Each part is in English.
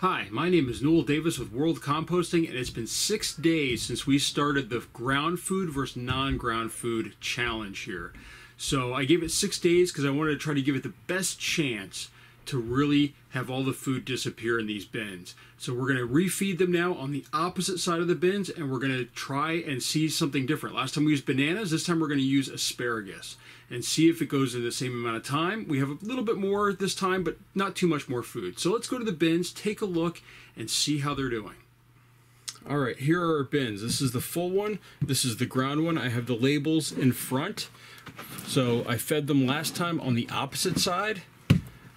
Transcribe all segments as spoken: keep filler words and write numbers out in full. Hi, my name is Noel Davis with World Composting, and it's been six days since we started the ground food versus non-ground food challenge here. So I gave it six days because I wanted to try to give it the best chance to really have all the food disappear in these bins. So we're going to refeed them now on the opposite side of the bins, and we're going to try and see something different. Last time we used bananas, this time we're going to use asparagus and see if it goes in the same amount of time. We have a little bit more this time, but not too much more food. So let's go to the bins, take a look, and see how they're doing. All right, here are our bins. This is the full one. This is the ground one. I have the labels in front. So I fed them last time on the opposite side.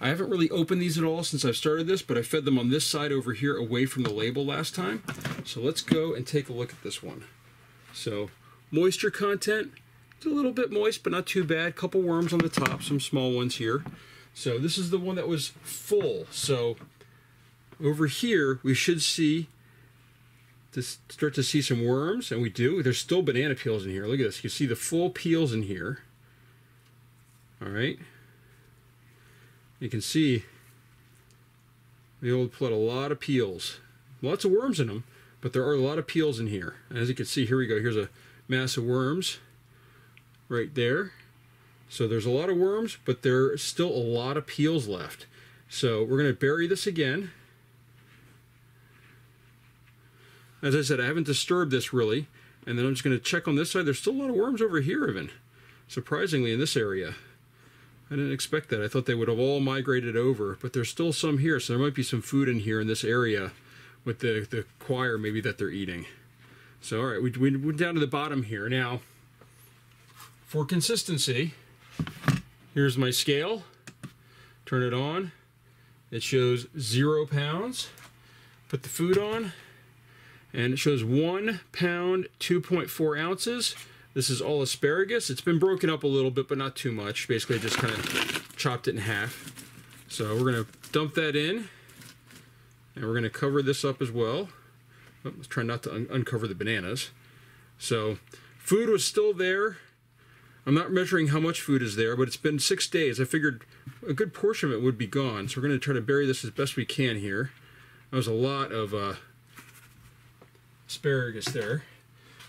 I haven't really opened these at all since I've started this, but I fed them on this side over here away from the label last time. So let's go and take a look at this one. So moisture content, it's a little bit moist, but not too bad. A couple worms on the top, some small ones here. So this is the one that was full. So over here, we should see, to start to see some worms, and we do. There's still banana peels in here. Look at this, you can see the full peels in here. All right. You can see the old put a lot of peels, lots of worms in them, but there are a lot of peels in here. And as you can see, here we go. Here's a mass of worms right there. So there's a lot of worms, but there's still a lot of peels left. So we're going to bury this again. As I said, I haven't disturbed this really. And then I'm just going to check on this side. There's still a lot of worms over here even, surprisingly, in this area. I didn't expect that. I thought they would have all migrated over, but there's still some here, so there might be some food in here in this area with the, the choir maybe that they're eating. So, all right, we, we went down to the bottom here. Now, for consistency, here's my scale. Turn it on. It shows zero pounds. Put the food on, and it shows one pound, two point four ounces. This is all asparagus. It's been broken up a little bit, but not too much. Basically, I just kind of chopped it in half. So we're going to dump that in, and we're going to cover this up as well. Let's try not to un uncover the bananas. So food was still there. I'm not measuring how much food is there, but it's been six days. I figured a good portion of it would be gone, so we're going to try to bury this as best we can here. That was a lot of uh, asparagus there.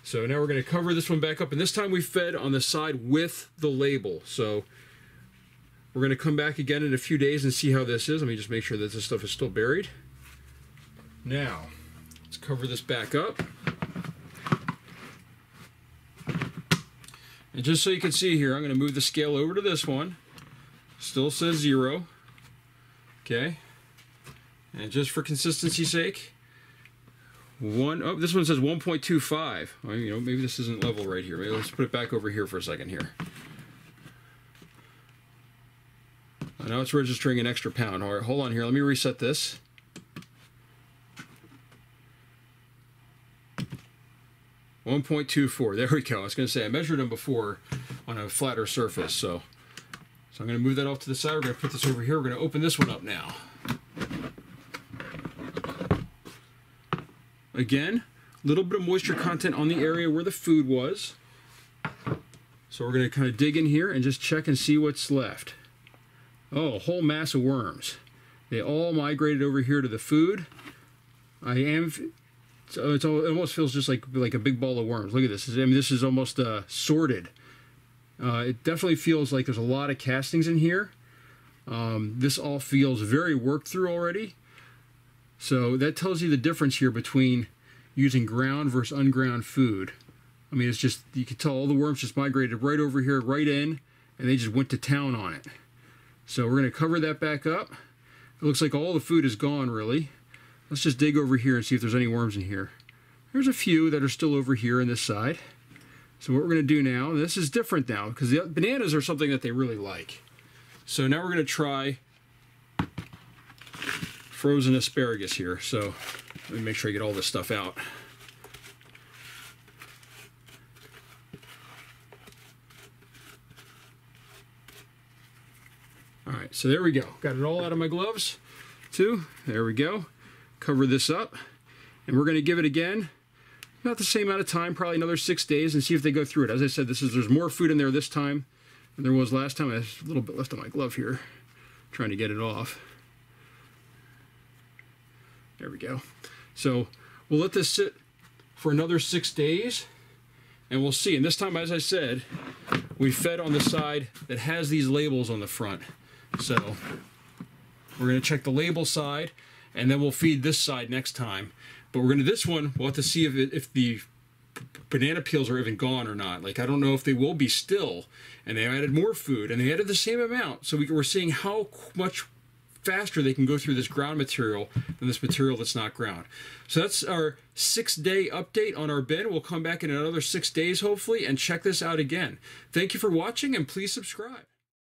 So now we're going to cover this one back up, and this time we fed on the side with the label. So we're going to come back again in a few days and see how this is. Let me just make sure that this stuff is still buried. Now, let's cover this back up. And just so you can see here, I'm going to move the scale over to this one. Still says zero. Okay. And just for consistency's sake, One, oh, this one says one point two five. Well, you know, maybe this isn't level right here. Maybe let's put it back over here for a second here. Oh, now it's registering an extra pound. All right, hold on here. Let me reset this. one point two four. There we go. I was going to say I measured them before on a flatter surface. So, so I'm going to move that off to the side. We're going to put this over here. We're going to open this one up now. Again, a little bit of moisture content on the area where the food was. So we're going to kind of dig in here and just check and see what's left. Oh, a whole mass of worms. They all migrated over here to the food. I am, so it's, it almost feels just like, like a big ball of worms. Look at this. I mean, this is almost uh, sorted. Uh, it definitely feels like there's a lot of castings in here. Um, this all feels very worked through already. So that tells you the difference here between using ground versus unground food. I mean, it's just, you can tell all the worms just migrated right over here, right in, and they just went to town on it. So we're going to cover that back up. It looks like all the food is gone, really. Let's just dig over here and see if there's any worms in here. There's a few that are still over here on this side. So what we're going to do now, this is different now, because the bananas are something that they really like. So now we're going to try frozen asparagus here. So let me make sure I get all this stuff out. All right, so there we go. Got it all out of my gloves too. There we go. Cover this up, and we're going to give it again, not the same amount of time, probably another six days, and see if they go through it. As I said, this is there's more food in there this time than there was last time. I have a little bit left on my glove here, trying to get it off. There we go. So we'll let this sit for another six days and we'll see. And this time, as I said, we fed on the side that has these labels on the front. So we're going to check the label side and then we'll feed this side next time. But we're going to, this one, we'll have to see if, it, if the banana peels are even gone or not. Like, I don't know if they will be still. And they added more food and they added the same amount. So we, we're seeing how much faster they can go through this ground material than this material that's not ground. So that's our six day update on our bin. We'll come back in another six days hopefully and check this out again. Thank you for watching and please subscribe.